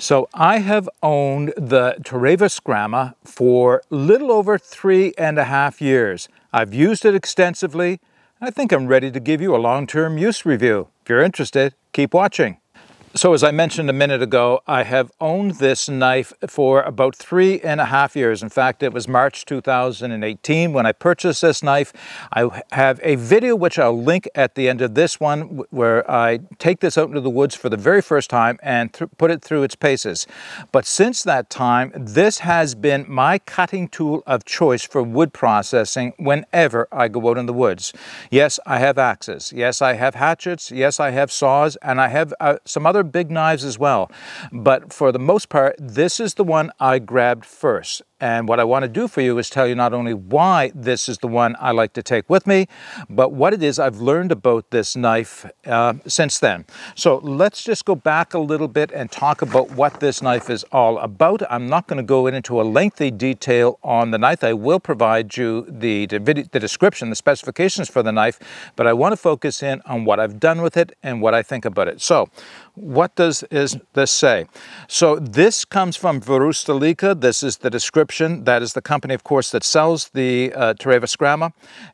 So I have owned the Terava Skrama for a little over 3.5 years. I've used it extensively. I think I'm ready to give you a long-term use review. If you're interested, keep watching. So as I mentioned a minute ago, I have owned this knife for about 3.5 years. In fact, it was March 2018 when I purchased this knife. I have a video which I'll link at the end of this one where I take this out into the woods for the very first time and put it through its paces. But since that time, this has been my cutting tool of choice for wood processing whenever I go out in the woods. Yes, I have axes. Yes, I have hatchets. Yes, I have saws, and I have some other big knives as well, but for the most part this is the one I grabbed first. And what I want to do for you is tell you not only why this is the one I like to take with me, but what it is I've learned about this knife since then. So let's just go back a little bit and talk about what this knife is all about. I'm not going to go into a lengthy detail on the knife. I will provide you the description, the specifications for the knife, but I want to focus in on what I've done with it and what I think about it. So what does this say? So this comes from Varusteleka. This is the description. That is the company, of course, that sells the Terava Skrama.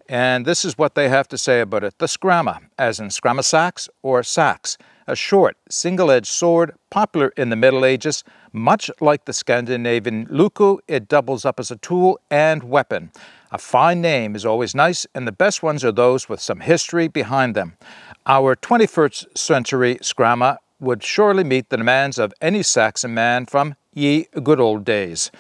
And this is what they have to say about it. The Skrama, as in Scramasax or Sax, a short, single-edged sword popular in the Middle Ages. Much like the Scandinavian Leuku, it doubles up as a tool and weapon. A fine name is always nice, and the best ones are those with some history behind them. Our 21st century Skrama would surely meet the demands of any Saxon man from ye good old days.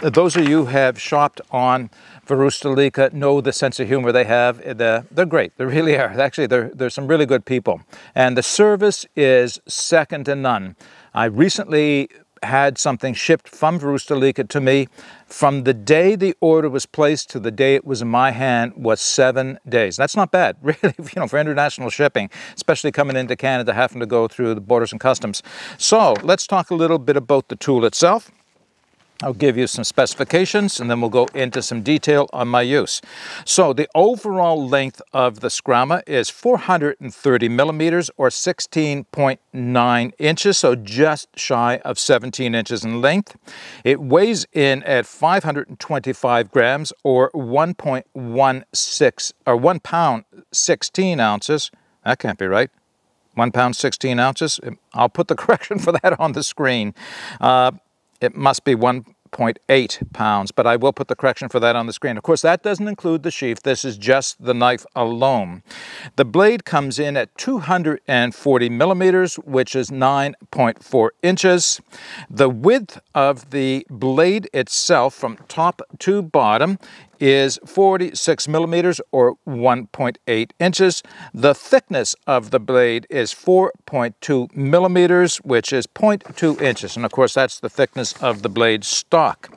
Those of you who have shopped on Varusteleka know the sense of humor they have. They're great. They really are. Actually, they're some really good people. And the service is second to none. I recently had something shipped from Varusteleka to me. From the day the order was placed to the day it was in my hand was 7 days. That's not bad, really, for international shipping, especially coming into Canada, having to go through the borders and customs. So let's talk a little bit about the tool itself. I'll give you some specifications and then we'll go into some detail on my use. So the overall length of the Skrama is 430 millimeters or 16.9 inches, so just shy of 17 inches in length. It weighs in at 525 grams or 1.16 or 1 pound 16 ounces. That can't be right. 1 pound 16 ounces. I'll put the correction for that on the screen. It must be 1.8 pounds, but I will put the correction for that on the screen. Of course, that doesn't include the sheath. This is just the knife alone. The blade comes in at 240 millimeters, which is 9.4 inches. The width of the blade itself from top to bottom is 46 millimeters or 1.8 inches. The thickness of the blade is 4.2 millimeters, which is 0.2 inches. And of course, that's the thickness of the blade stock.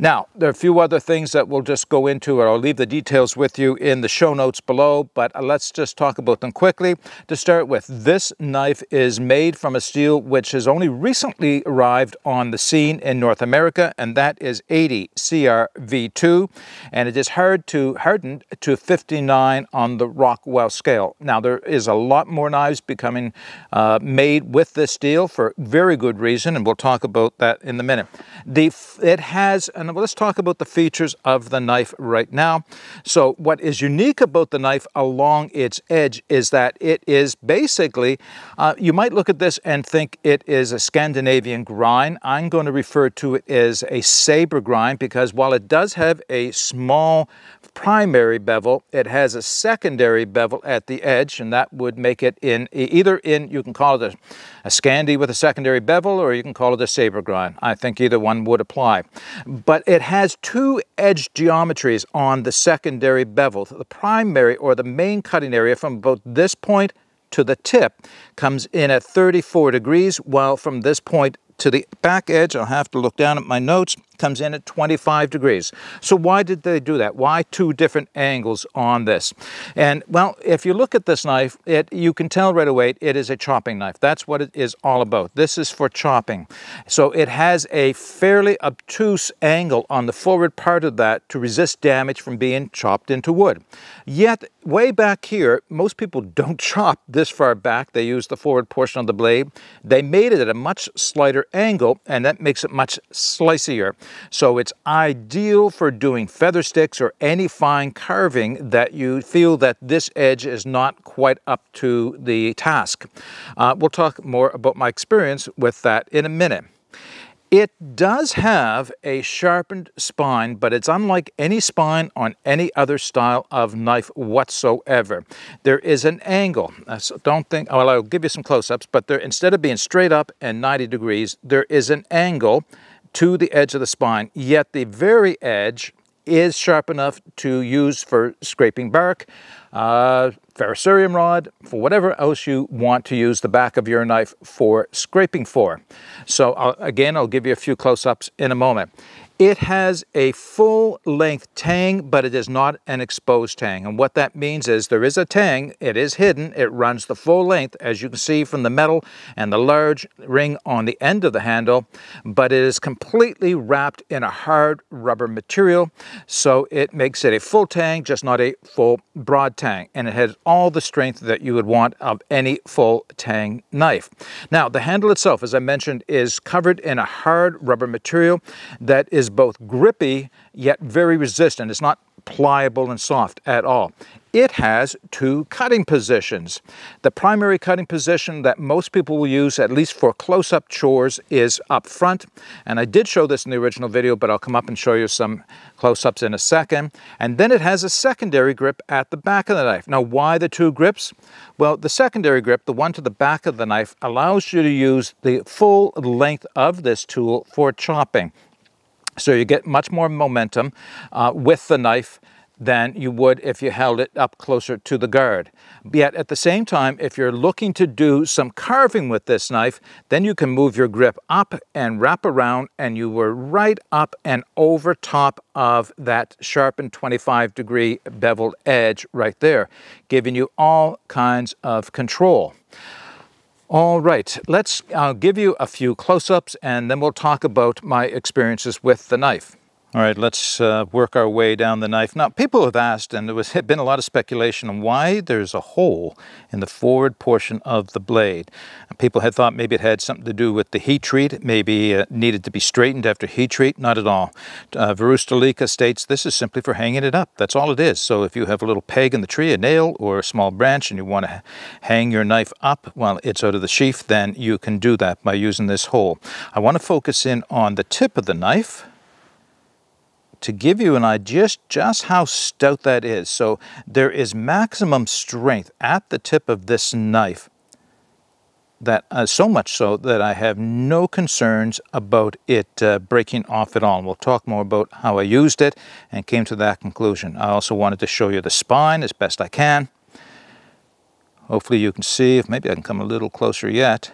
Now, there are a few other things that we'll just go into, or I'll leave the details with you in the show notes below, but let's just talk about them quickly. To start with, this knife is made from a steel which has only recently arrived on the scene in North America, and that is 80CrV2, and it is hardened to 59 on the Rockwell scale. Now, there is a lot more knives becoming made with this steel for very good reason, and we'll talk about that in a minute. It has an let's talk about the features of the knife right now. So what is unique about the knife along its edge is that it is basically, you might look at this and think it is a Scandinavian grind. I'm going to refer to it as a saber grind because while it does have a small primary bevel, it has a secondary bevel at the edge, and that would make it you can call it a Scandi with a secondary bevel, or you can call it a saber grind. I think either one would apply. But it has two edge geometries on the secondary bevel. The primary or the main cutting area from about this point to the tip comes in at 34 degrees, while from this point to the back edge, I'll have to look down at my notes, comes in at 25 degrees. So why did they do that? Why two different angles on this? And well, if you look at this knife, you can tell right away it is a chopping knife. That's what it is all about. This is for chopping. So it has a fairly obtuse angle on the forward part of that to resist damage from being chopped into wood. Yet, way back here, most people don't chop this far back. They use the forward portion of the blade. They made it at a much slighter angle, and that makes it much slicier. So it's ideal for doing feather sticks or any fine carving that you feel that this edge is not quite up to the task. We'll talk more about my experience with that in a minute. It does have a sharpened spine, but it's unlike any spine on any other style of knife whatsoever. There is an angle. So don't think, well, I'll give you some close-ups, but there, instead of being straight up and 90 degrees, there is an angle to the edge of the spine, yet the very edge is sharp enough to use for scraping bark, ferrocerium rod, for whatever else you want to use the back of your knife for scraping for. So again, I'll give you a few close-ups in a moment. It has a full-length tang, but it is not an exposed tang. And what that means is there is a tang, it is hidden, it runs the full length, as you can see from the metal and the large ring on the end of the handle, but it is completely wrapped in a hard rubber material, so it makes it a full tang, just not a full broad tang. And it has all the strength that you would want of any full tang knife. Now, the handle itself, as I mentioned, is covered in a hard rubber material that is both grippy yet very resistant. It's not pliable and soft at all. It has two cutting positions. The primary cutting position that most people will use, at least for close-up chores, is up front. And I did show this in the original video, but I'll come up and show you some close-ups in a second. And then it has a secondary grip at the back of the knife. Now, why the two grips? Well, the secondary grip, the one to the back of the knife, allows you to use the full length of this tool for chopping. So you get much more momentum with the knife than you would if you held it up closer to the guard. Yet at the same time, if you're looking to do some carving with this knife, then you can move your grip up and wrap around, and you were right up and over top of that sharpened 25-degree beveled edge right there, giving you all kinds of control. All right, let's give you a few close-ups and then we'll talk about my experiences with the knife. All right, let's work our way down the knife. Now, people have asked, and there had been a lot of speculation on why there's a hole in the forward portion of the blade. People had thought maybe it had something to do with the heat treat, maybe it needed to be straightened after heat treat. Not at all. Varusteleka states this is simply for hanging it up. That's all it is. So if you have a little peg in the tree, a nail, or a small branch, and you want to hang your knife up while it's out of the sheath, then you can do that by using this hole. I want to focus in on the tip of the knife to give you an idea just how stout that is. So there is maximum strength at the tip of this knife, that so much so that I have no concerns about it breaking off at all. And we'll talk more about how I used it and came to that conclusion. I also wanted to show you the spine as best I can. Hopefully you can see, if maybe I can come a little closer yet.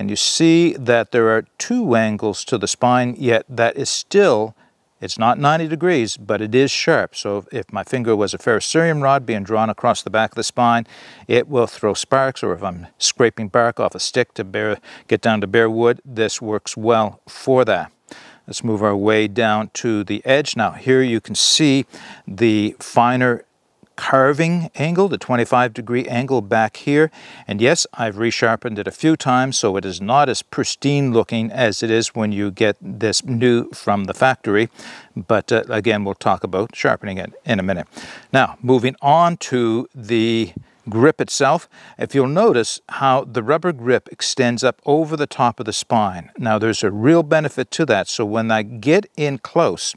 And you see that there are two angles to the spine, yet that is still, it's not 90 degrees, but it is sharp. So if my finger was a ferrocerium rod being drawn across the back of the spine, it will throw sparks, or if I'm scraping bark off a stick to get down to bare wood, this works well for that. Let's move our way down to the edge. Now here you can see the finer carving angle, the 25-degree angle back here. And yes, I've resharpened it a few times, so it is not as pristine looking as it is when you get this new from the factory. But again, we'll talk about sharpening it in a minute. Now, moving on to the grip itself, if you'll notice how the rubber grip extends up over the top of the spine. Now, there's a real benefit to that. So when I get in close,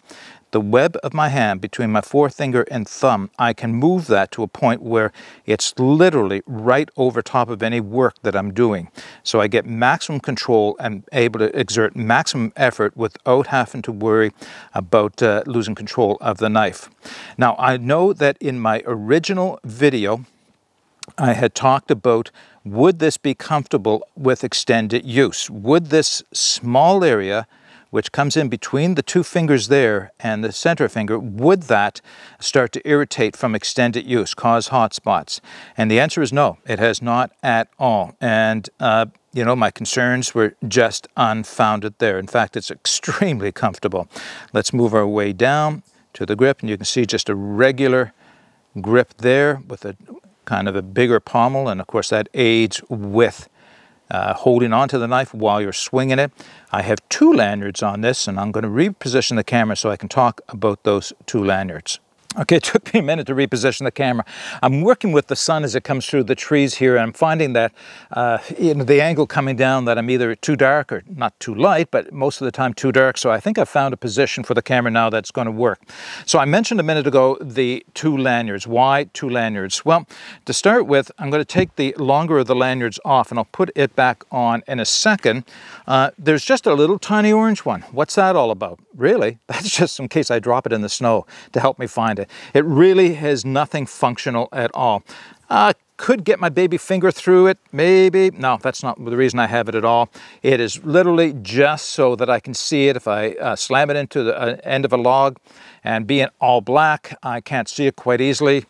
the web of my hand between my forefinger and thumb, I can move that to a point where it's literally right over top of any work that I'm doing. So I get maximum control and able to exert maximum effort without having to worry about losing control of the knife. Now, I know that in my original video, I had talked about, would this be comfortable with extended use? Would this small area, which comes in between the two fingers there and the center finger, would that start to irritate from extended use, cause hot spots? And the answer is no, it has not at all. And you know, my concerns were just unfounded there. In fact, it's extremely comfortable. Let's move our way down to the grip, and you can see just a regular grip there with a kind of a bigger pommel, and of course that aids with holding onto the knife while you're swinging it. I have two lanyards on this, and I'm going to reposition the camera so I can talk about those two lanyards. Okay, it took me a minute to reposition the camera. I'm working with the sun as it comes through the trees here, and I'm finding that you know, the angle coming down, that I'm either too dark or not too light, but most of the time too dark. So I think I've found a position for the camera now that's going to work. So I mentioned a minute ago the two lanyards. Why two lanyards? Well, to start with, I'm going to take the longer of the lanyards off, and I'll put it back on in a second. There's just a little tiny orange one. What's that all about? Really, that's just in case I drop it in the snow to help me find it. It really has nothing functional at all. I could get my baby finger through it, maybe. No, that's not the reason I have it at all. It is literally just so that I can see it. If I slam it into the end of a log, and being all black, I can't see it quite easily.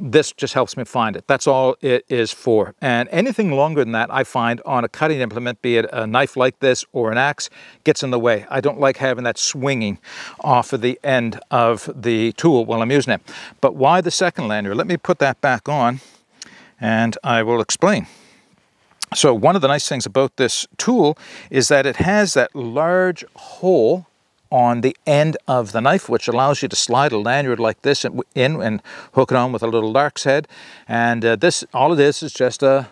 This just helps me find it. That's all it is for. And anything longer than that, I find on a cutting implement, be it a knife like this or an axe, gets in the way. I don't like having that swinging off of the end of the tool while I'm using it. But why the second lanyard? Let me put that back on and I will explain. So one of the nice things about this tool is that it has that large hole on the end of the knife, which allows you to slide a lanyard like this in and hook it on with a little lark's head. And this, all it is just a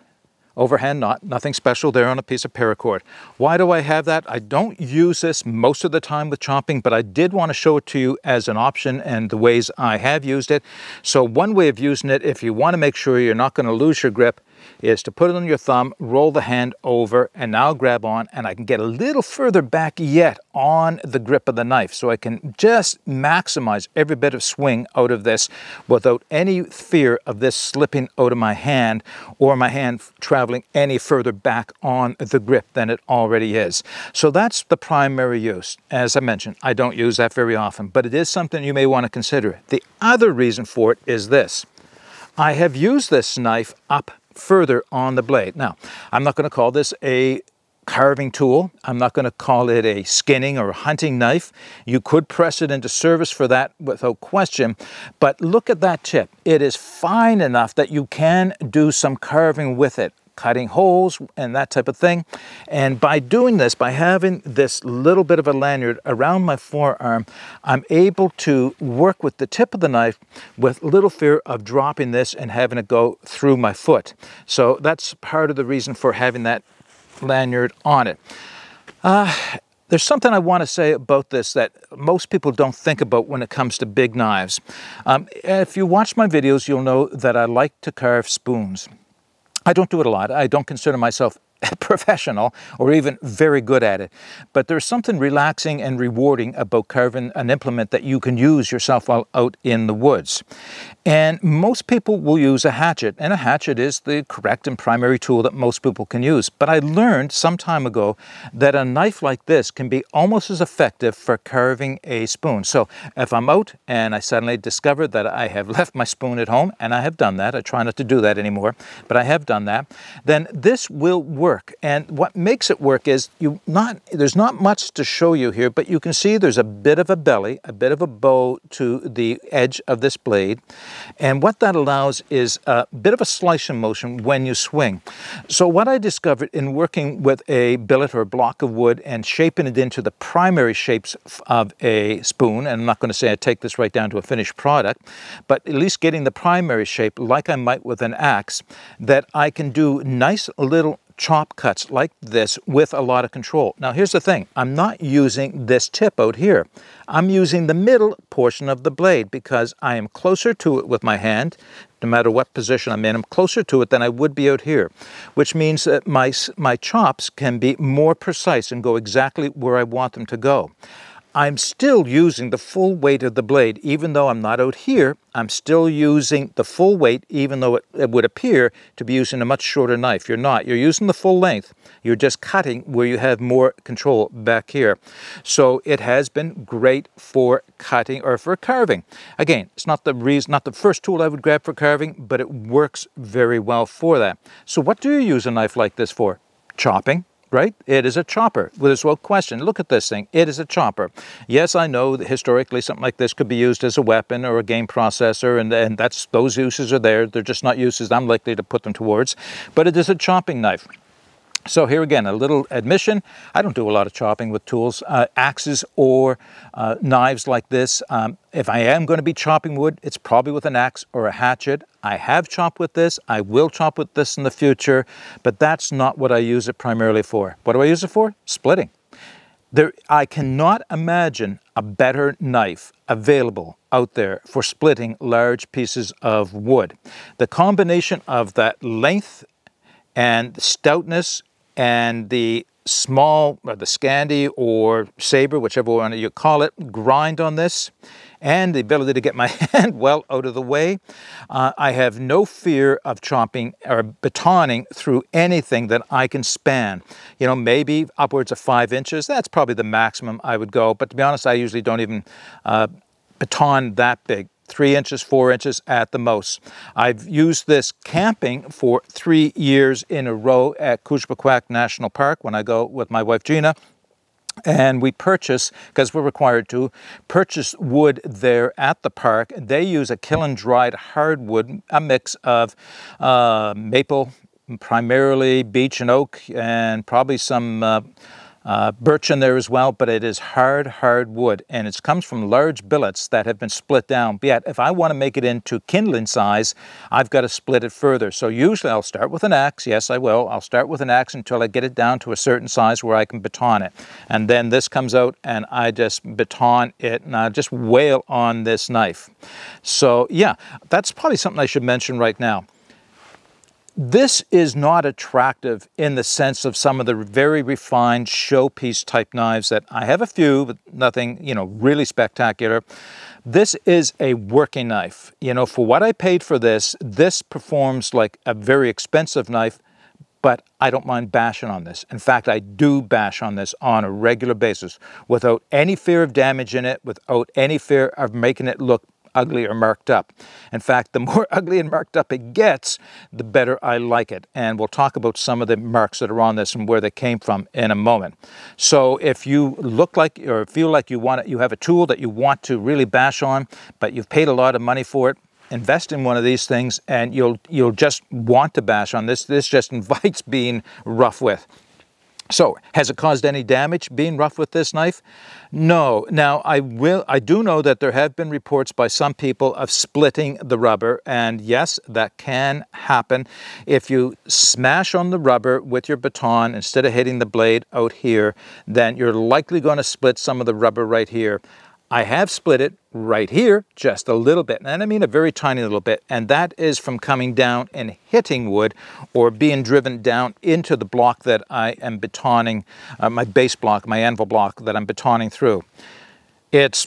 overhand knot, nothing special there on a piece of paracord. Why do I have that? I don't use this most of the time with chopping, but I did want to show it to you as an option and the ways I have used it. So one way of using it, if you want to make sure you're not going to lose your grip, is to put it on your thumb, roll the hand over, and now grab on, and I can get a little further back yet on the grip of the knife, so I can just maximize every bit of swing out of this without any fear of this slipping out of my hand or my hand traveling any further back on the grip than it already is. So that's the primary use. As I mentioned, I don't use that very often, but it is something you may want to consider. The other reason for it is this. I have used this knife up further on the blade. Now, I'm not going to call this a carving tool. I'm not going to call it a skinning or a hunting knife. You could press it into service for that without question, but look at that tip. It is fine enough that you can do some carving with it, cutting holes and that type of thing. And by doing this, by having this little bit of a lanyard around my forearm, I'm able to work with the tip of the knife with little fear of dropping this and having it go through my foot. So that's part of the reason for having that lanyard on it. There's something I want to say about this that most people don't think about when it comes to big knives. If you watch my videos, you'll know that I like to carve spoons. I don't do it a lot. I don't consider myself a professional or even very good at it. But there's something relaxing and rewarding about carving an implement that you can use yourself while out in the woods. And most people will use a hatchet, and a hatchet is the correct and primary tool that most people can use. But I learned some time ago that a knife like this can be almost as effective for carving a spoon. So if I'm out and I suddenly discover that I have left my spoon at home, and I have done that, I try not to do that anymore, but I have done that, then this will work. And what makes it work is there's not much to show you here, but you can see there's a bit of a belly, a bit of a bow to the edge of this blade. And what that allows is a bit of a slicing motion when you swing. So what I discovered in working with a billet or a block of wood and shaping it into the primary shapes of a spoon, and I'm not going to say I take this right down to a finished product, but at least getting the primary shape like I might with an axe, that I can do nice little chop cuts like this with a lot of control. Now here's the thing, I'm not using this tip out here. I'm using the middle portion of the blade because I am closer to it with my hand. No matter what position I'm in, I'm closer to it than I would be out here, which means that my chops can be more precise and go exactly where I want them to go. I'm still using the full weight of the blade, even though I'm not out here. I'm still using the full weight, even though it would appear to be using a much shorter knife. You're not. You're using the full length. You're just cutting where you have more control back here. So it has been great for cutting or for carving. Again, it's not the reason, not the first tool I would grab for carving, but it works very well for that. So what do you use a knife like this for? Chopping. Right? It is a chopper. Well, there's no question. Look at this thing. It is a chopper. Yes, I know that historically something like this could be used as a weapon or a game processor, and that's, those uses are there. They're just not uses I'm likely to put them towards. But it is a chopping knife. So here again, a little admission. I don't do a lot of chopping with tools, axes or knives like this. If I am going to be chopping wood, it's probably with an axe or a hatchet. I have chopped with this. I will chop with this in the future, but that's not what I use it primarily for. What do I use it for? Splitting. There, I cannot imagine a better knife available out there for splitting large pieces of wood. The combination of that length and the stoutness and the small, or the Scandi or saber, whichever one you call it, grind on this, and the ability to get my hand well out of the way. I have no fear of chopping or batoning through anything that I can span. You know, maybe upwards of 5 inches. That's probably the maximum I would go. But to be honest, I usually don't even baton that big. 3 inches, 4 inches at the most. I've used this camping for 3 years in a row at Kouchibouguac National Park when I go with my wife Gina, and we purchase, because we're required to, purchase wood there at the park. They use a kiln-dried hardwood, a mix of maple, primarily beech and oak, and probably some birch in there as well, but it is hard wood, and it comes from large billets that have been split down. But yet, if I want to make it into kindling size, I've got to split it further. So usually I'll start with an axe. Yes, I will. I'll start with an axe until I get it down to a certain size where I can baton it. And then this comes out and I just baton it and I just wail on this knife. So yeah, that's probably something I should mention right now. This is not attractive in the sense of some of the very refined showpiece type knives that I have a few, but nothing, you know, really spectacular. This is a working knife. You know, for what I paid for this, this performs like a very expensive knife, but I don't mind bashing on this. In fact, I do bash on this on a regular basis without any fear of damage in it, without any fear of making it look ugly or marked up. In fact, the more ugly and marked up it gets, the better I like it. And we'll talk about some of the marks that are on this and where they came from in a moment. So if you look like or feel like you want it, you have a tool that you want to really bash on, but you've paid a lot of money for it, invest in one of these things and you'll just want to bash on this. This just invites being rough with. So, has it caused any damage being rough with this knife? No. Now, I do know that there have been reports by some people of splitting the rubber, and yes, that can happen. If you smash on the rubber with your baton instead of hitting the blade out here, then you're likely going to split some of the rubber right here. I have split it right here just a little bit, and I mean a very tiny little bit, and that is from coming down and hitting wood or being driven down into the block that I am batoning, my base block, my anvil block that I'm batoning through. It's,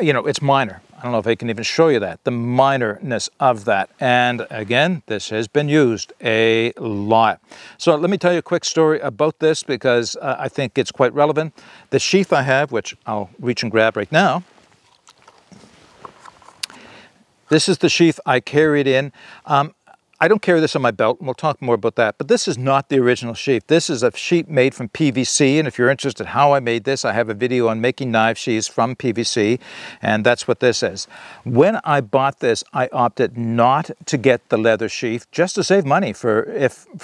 you know, it's minor. I don't know if I can even show you that, the minorness of that. And again, this has been used a lot. So let me tell you a quick story about this because I think it's quite relevant. The sheath I have, which I'll reach and grab right now, this is the sheath I carried in. I don't carry this on my belt, and we'll talk more about that, but this is not the original sheath. This is a sheath made from PVC, and if you're interested in how I made this, I have a video on making knife sheaths from PVC, and that's what this is. When I bought this, I opted not to get the leather sheath, just to save money, for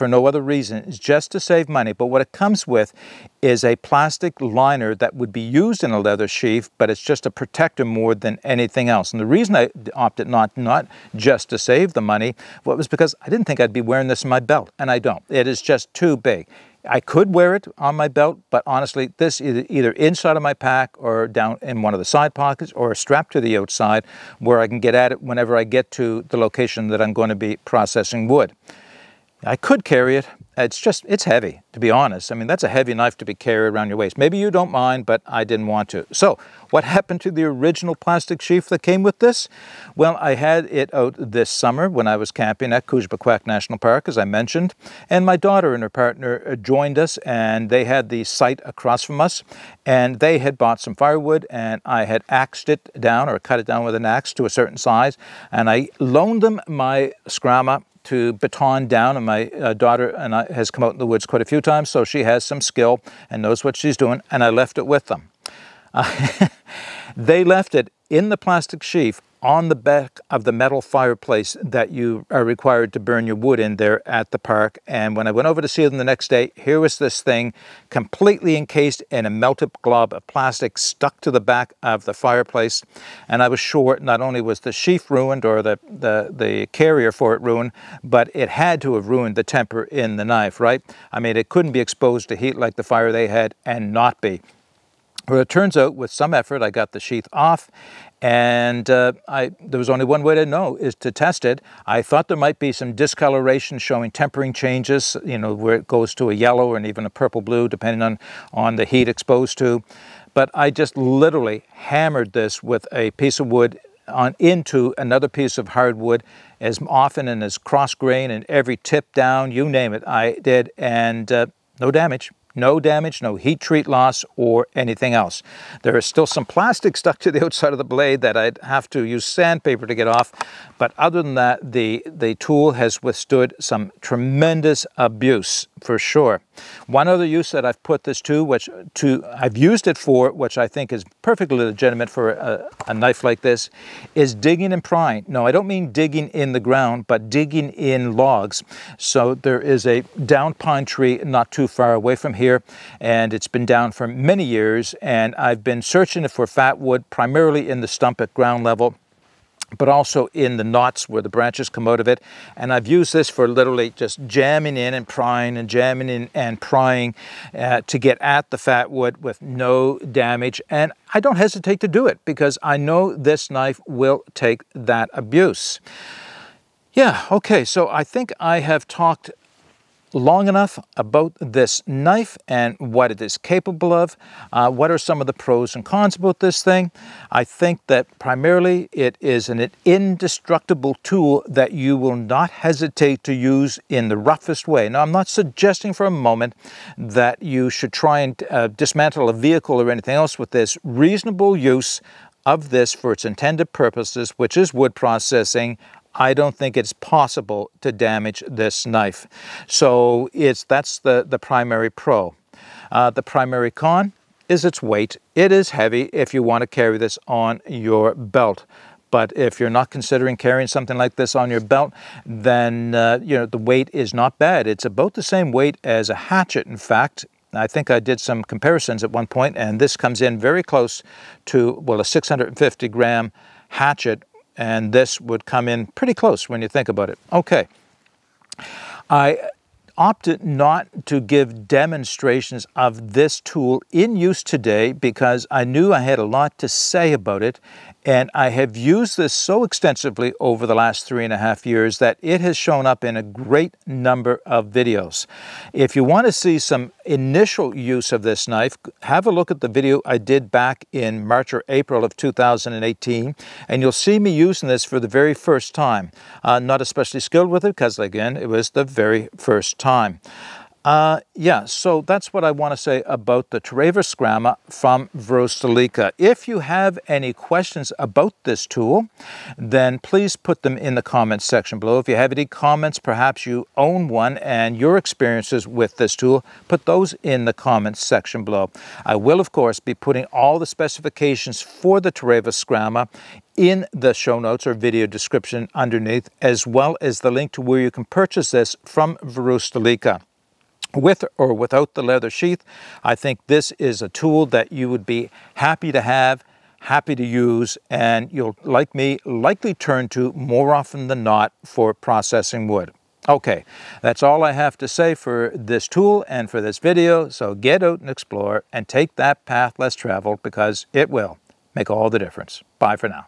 no other reason. It's just to save money, but what it comes with is a plastic liner that would be used in a leather sheath, but it's just a protector more than anything else. And the reason I opted not just to save the money, well, was because I didn't think I'd be wearing this in my belt, and I don't. It is just too big. I could wear it on my belt, but honestly, this is either inside of my pack or down in one of the side pockets or strapped to the outside where I can get at it whenever I get to the location that I'm going to be processing wood. I could carry it. It's just, it's heavy, to be honest. I mean, that's a heavy knife to be carried around your waist. Maybe you don't mind, but I didn't want to. So what happened to the original plastic sheath that came with this? Well, I had it out this summer when I was camping at Kouchibouguac National Park, as I mentioned, and my daughter and her partner joined us, and they had the site across from us, and they had bought some firewood, and I had axed it down, or cut it down with an axe to a certain size, and I loaned them my Skrama to baton down, and my daughter and I has come out in the woods quite a few times, so she has some skill and knows what she's doing, and I left it with them. They left it in the plastic sheaf on the back of the metal fireplace that you are required to burn your wood in there at the park. And when I went over to see them the next day, here was this thing completely encased in a melted glob of plastic stuck to the back of the fireplace. And I was sure not only was the sheaf ruined, or the carrier for it ruined, but it had to have ruined the temper in the knife, right? I mean, it couldn't be exposed to heat like the fire they had and not be. Well, it turns out with some effort, I got the sheath off, and there was only one way to know, is to test it. I thought there might be some discoloration showing tempering changes, you know, where it goes to a yellow and even a purple blue, depending on the heat exposed to. But I just literally hammered this with a piece of wood on into another piece of hardwood, as often and as cross-grain, and every tip down, you name it, I did, and no damage. No damage, no heat treat loss or anything else. There is still some plastic stuck to the outside of the blade that I'd have to use sandpaper to get off. But other than that, the tool has withstood some tremendous abuse for sure. One other use that I've put this to, I've used it for, which I think is perfectly legitimate for a knife like this, is digging and prying. No, I don't mean digging in the ground, but digging in logs. So there is a downed pine tree not too far away from here, and it's been down for many years, and I've been searching for fat wood, primarily in the stump at ground level, but also in the knots where the branches come out of it. And I've used this for literally just jamming in and prying and jamming in and prying to get at the fat wood with no damage. And I don't hesitate to do it because I know this knife will take that abuse. Yeah, okay, so I think I have talked long enough about this knife and what it is capable of. What are some of the pros and cons about this thing? I think that primarily it is an indestructible tool that you will not hesitate to use in the roughest way. Now, I'm not suggesting for a moment that you should try and dismantle a vehicle or anything else with this. Reasonable use of this for its intended purposes, which is wood processing, I don't think it's possible to damage this knife. So that's the primary pro. The primary con is its weight. It is heavy if you want to carry this on your belt. But if you're not considering carrying something like this on your belt, then you know, the weight is not bad. It's about the same weight as a hatchet, in fact. I think I did some comparisons at one point, and this comes in very close to, well, a 650 gram hatchet, and this would come in pretty close when you think about it. Okay, I opted not to give demonstrations of this tool in use today because I knew I had a lot to say about it, and I have used this so extensively over the last 3.5 years that it has shown up in a great number of videos. If you want to see some initial use of this knife, have a look at the video I did back in March or April of 2018, and you'll see me using this for the very first time. Not especially skilled with it because, again, it was the very first time. Yeah, so that's what I want to say about the Terava Skrama from Varusteleka. If you have any questions about this tool, then please put them in the comments section below. If you have any comments, perhaps you own one, and your experiences with this tool, put those in the comments section below. I will, of course, be putting all the specifications for the Terava Skrama in the show notes or video description underneath, as well as the link to where you can purchase this from Varusteleka. With or without the leather sheath, I think this is a tool that you would be happy to have, happy to use, and you'll, like me, likely turn to more often than not for processing wood. Okay, that's all I have to say for this tool and for this video, so get out and explore and take that path less traveled because it will make all the difference. Bye for now.